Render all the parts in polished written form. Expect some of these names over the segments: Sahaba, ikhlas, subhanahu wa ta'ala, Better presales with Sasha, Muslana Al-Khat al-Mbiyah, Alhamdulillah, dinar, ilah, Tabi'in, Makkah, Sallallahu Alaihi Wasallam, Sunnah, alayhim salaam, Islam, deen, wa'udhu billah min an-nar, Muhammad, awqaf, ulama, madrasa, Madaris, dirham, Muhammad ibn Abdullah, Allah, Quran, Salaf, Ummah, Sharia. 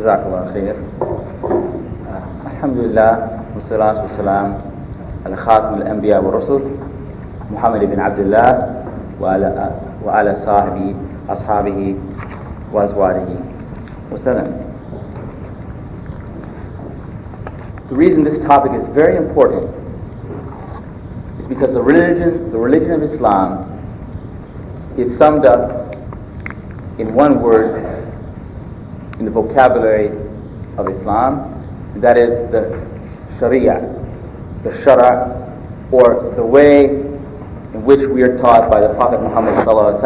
Jazakallah khair. Alhamdulillah, Muslana Al-Khat al-Mbiyah wa Rasul, Muhammad ibn Abdullah wa ala sahibi, ashabihi wa azwarihi wa salam. The reason this topic is very important is because the religion of Islam is summed up in one word in the vocabulary of Islam, and that is the Sharia, the Shara, or the way in which we are taught by the Prophet Muhammad Sallallahu Alaihi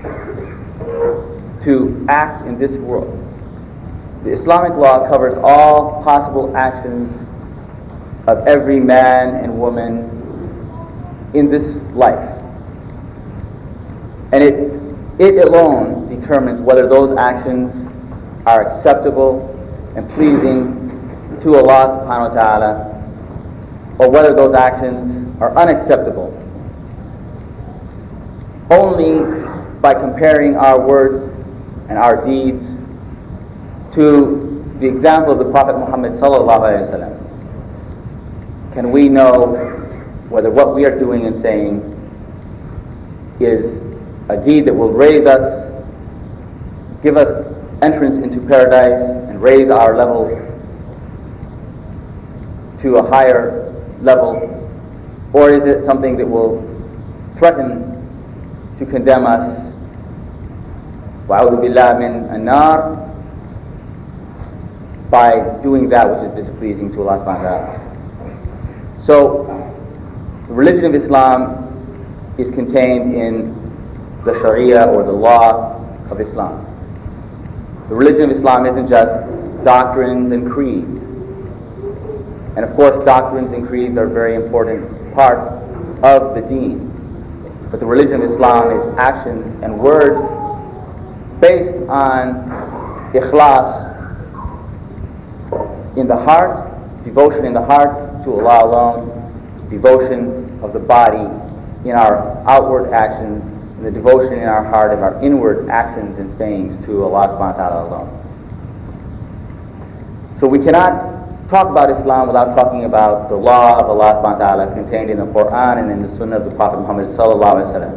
Wasallam to act in this world. The Islamic law covers all possible actions of every man and woman in this life. And it alone determines whether those actions are acceptable and pleasing to Allah subhanahu wa ta'ala, or whether those actions are unacceptable. Only by comparing our words and our deeds to the example of the Prophet Muhammad Sallallahu Alaihi Wasallam can we know whether what we are doing and saying is a deed that will raise us, give us entrance into paradise, and raise our level to a higher level, or is it something that will threaten to condemn us, wa'udhu billah min an-nar, by doing that which is displeasing to Allah subhanahu wa ta'ala. So, the religion of Islam is contained in the Sharia, or the law of Islam. The religion of Islam isn't just doctrines and creeds. And of course, doctrines and creeds are a very important part of the deen. But the religion of Islam is actions and words based on ikhlas, in the heart, devotion in the heart to Allah alone, devotion of the body in our outward actions, and the devotion in our heart of our inward actions and sayings to Allah subhanahu wa ta'ala alone. So we cannot talk about Islam without talking about the law of Allah subhanahu wa ta'ala contained in the Quran and in the Sunnah of the Prophet Muhammad Sallallahu Alaihi Wasallam,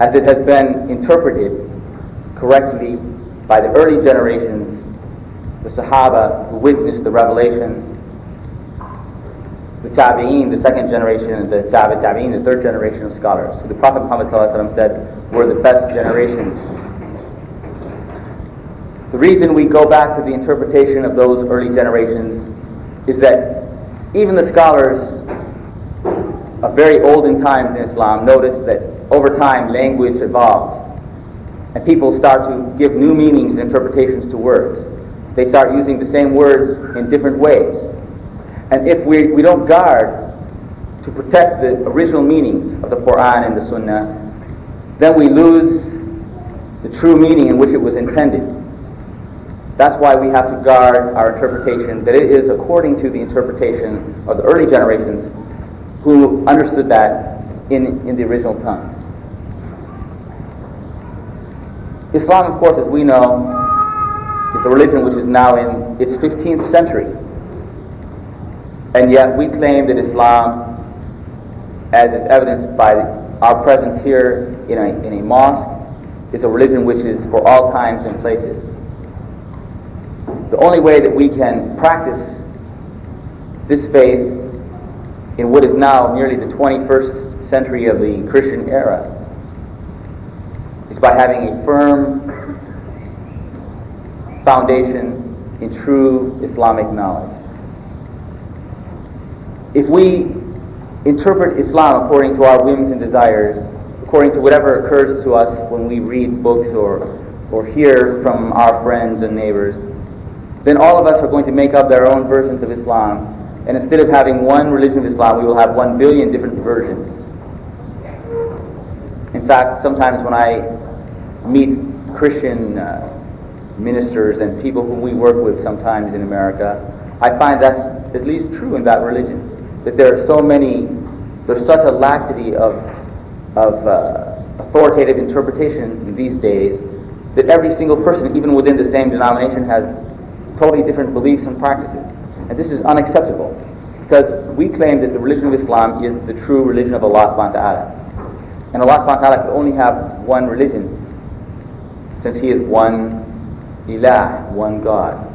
as it has been interpreted correctly by the early generations, the Sahaba who witnessed the revelation, the Tabi'in, the second generation, and the Tabi'in, the third generation of scholars, who the Prophet Muhammad said were the best generations. The reason we go back to the interpretation of those early generations is that even the scholars of very olden times in Islam noticed that over time language evolves and people start to give new meanings and interpretations to words. They start using the same words in different ways. And if we don't guard to protect the original meanings of the Quran and the Sunnah, then we lose the true meaning in which it was intended. That's why we have to guard our interpretation, that it is according to the interpretation of the early generations who understood that in the original tongue. Islam, of course, as we know, is a religion which is now in its 15th century. And yet we claim that Islam, as is evidenced by our presence here in a mosque, is a religion which is for all times and places. The only way that we can practice this faith in what is now nearly the 21st century of the Christian era is by having a firm foundation in true Islamic knowledge. If we interpret Islam according to our whims and desires, according to whatever occurs to us when we read books or hear from our friends and neighbors, then all of us are going to make up their own versions of Islam, and instead of having one religion of Islam, we will have 1 billion different versions. In fact, sometimes when I meet Christian ministers and people whom we work with sometimes in America, I find that's at least true in that religion, that there are so many, there's such a laxity of authoritative interpretation these days that every single person, even within the same denomination, has totally different beliefs and practices. And this is unacceptable, because we claim that the religion of Islam is the true religion of Allah subhanahu wa ta'ala. And Allah subhanahu wa ta'ala could only have one religion, since He is one ilah, one God.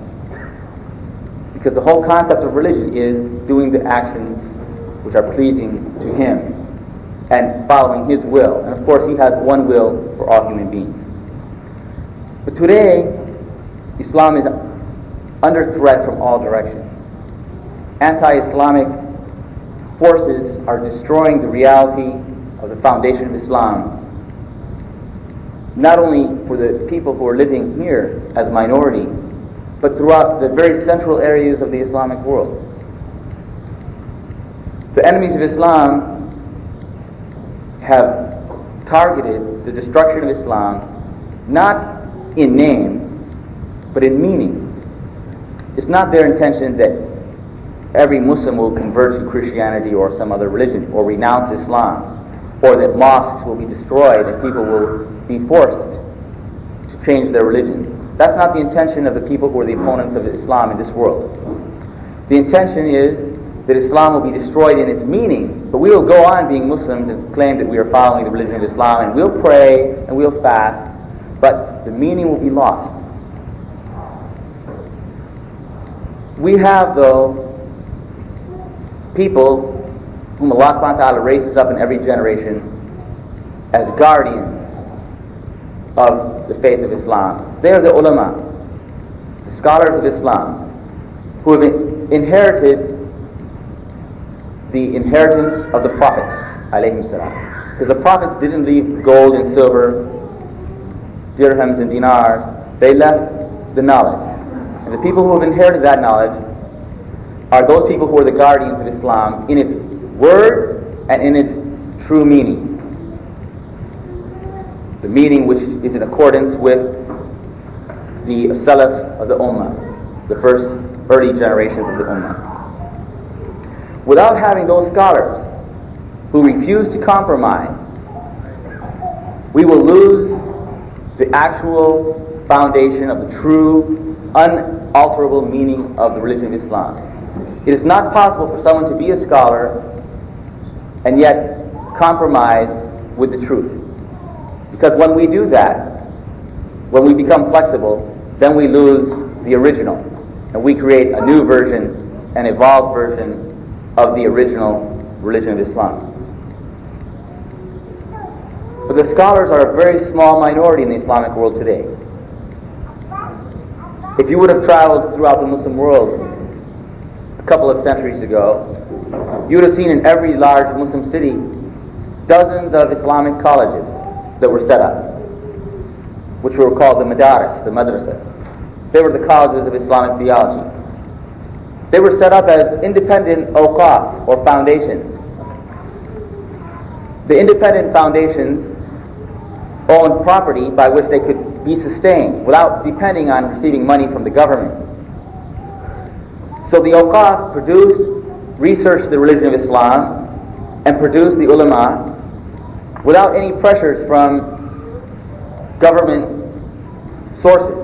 Because the whole concept of religion is doing the actions which are pleasing to Him and following His will. And of course, He has one will for all human beings. But today, Islam is under threat from all directions. Anti-Islamic forces are destroying the reality of the foundation of Islam, not only for the people who are living here as minority, but throughout the very central areas of the Islamic world. The enemies of Islam have targeted the destruction of Islam not in name, but in meaning. It's not their intention that every Muslim will convert to Christianity or some other religion, or renounce Islam, or that mosques will be destroyed and people will be forced to change their religion. That's not the intention of the people who are the opponents of Islam in this world. The intention is that Islam will be destroyed in its meaning, but we will go on being Muslims and claim that we are following the religion of Islam, and we'll pray and we'll fast, but the meaning will be lost. We have, though, people whom Allah subhanahu wa ta'ala raises up in every generation as guardians of the faith of Islam. They are the ulama, the scholars of Islam, who have inherited the inheritance of the prophets, alayhim salaam. Because the prophets didn't leave gold and silver, dirhams and dinars. They left the knowledge. And the people who have inherited that knowledge are those people who are the guardians of Islam in its word and in its true meaning. The meaning which is in accordance with the Salaf of the Ummah, the first early generations of the Ummah. Without having those scholars who refuse to compromise, we will lose the actual foundation of the true, unalterable meaning of the religion of Islam. It is not possible for someone to be a scholar and yet compromise with the truth. Because when we do that, when we become flexible, then we lose the original. And we create a new version, an evolved version of the original religion of Islam. But the scholars are a very small minority in the Islamic world today. If you would have traveled throughout the Muslim world a couple of centuries ago, you would have seen in every large Muslim city dozens of Islamic colleges that were set up, which were called the Madaris, the madrasa. They were the colleges of Islamic theology. They were set up as independent awqaf, or foundations. The independent foundations owned property by which they could be sustained without depending on receiving money from the government. So the awqaf produced, researched the religion of Islam, and produced the ulama without any pressures from government sources,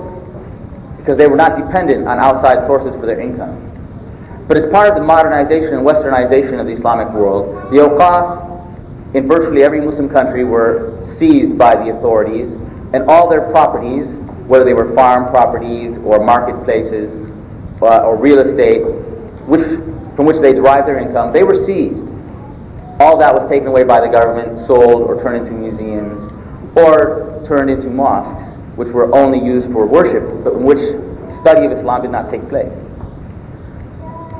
because they were not dependent on outside sources for their income. But as part of the modernization and westernization of the Islamic world, the awqaf in virtually every Muslim country were seized by the authorities, and all their properties, whether they were farm properties or marketplaces, or real estate, from which they derived their income, they were seized. All that was taken away by the government, sold or turned into museums, or turned into mosques, which were only used for worship, but in which study of Islam did not take place.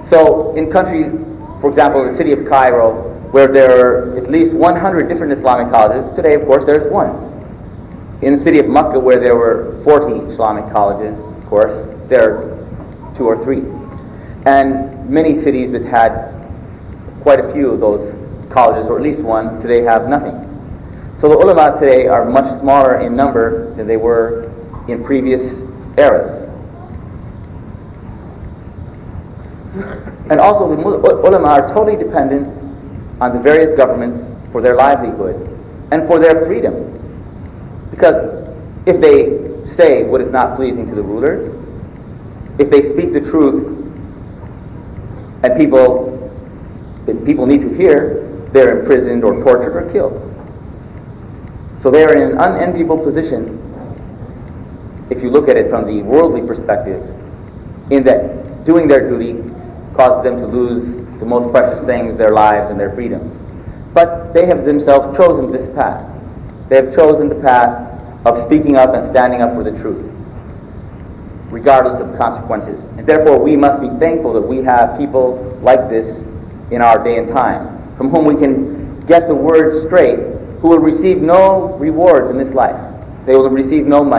So in countries, for example, the city of Cairo, where there are at least 100 different Islamic colleges, today of course there's one. In the city of Makkah, where there were 40 Islamic colleges, of course, there are 2 or 3, and many cities that had quite a few of those colleges, or at least one, today have nothing. So the ulama today are much smaller in number than they were in previous eras. And also the ulama are totally dependent on the various governments for their livelihood and for their freedom. Because if they say what is not pleasing to the ruler, if they speak the truth and people need to hear, they're imprisoned or tortured or killed. So they're in an unenviable position, if you look at it from the worldly perspective, in that doing their duty caused them to lose the most precious things, their lives and their freedom. But they have themselves chosen this path. They have chosen the path of speaking up and standing up for the truth, regardless of consequences. And therefore we must be thankful that we have people like this in our day and time, from whom we can get the word straight, who will receive no rewards in this life. They will receive no money.